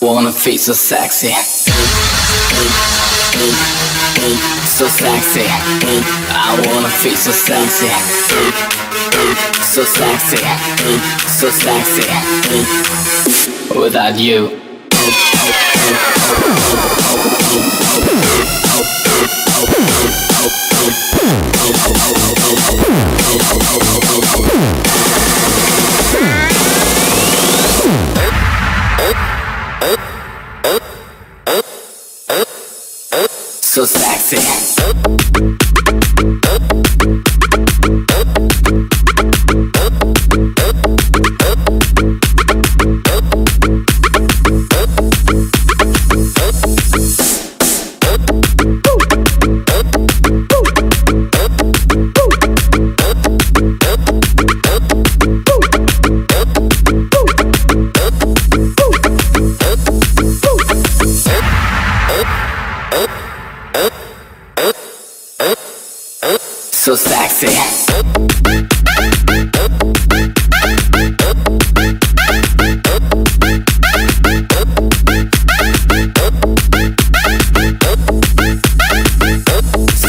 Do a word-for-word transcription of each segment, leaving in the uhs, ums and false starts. Wanna feel so sexy, so sexy. I wanna feel so sexy, so sexy, so sexy. Without you. So sexy. So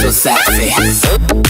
sexy. So sexy.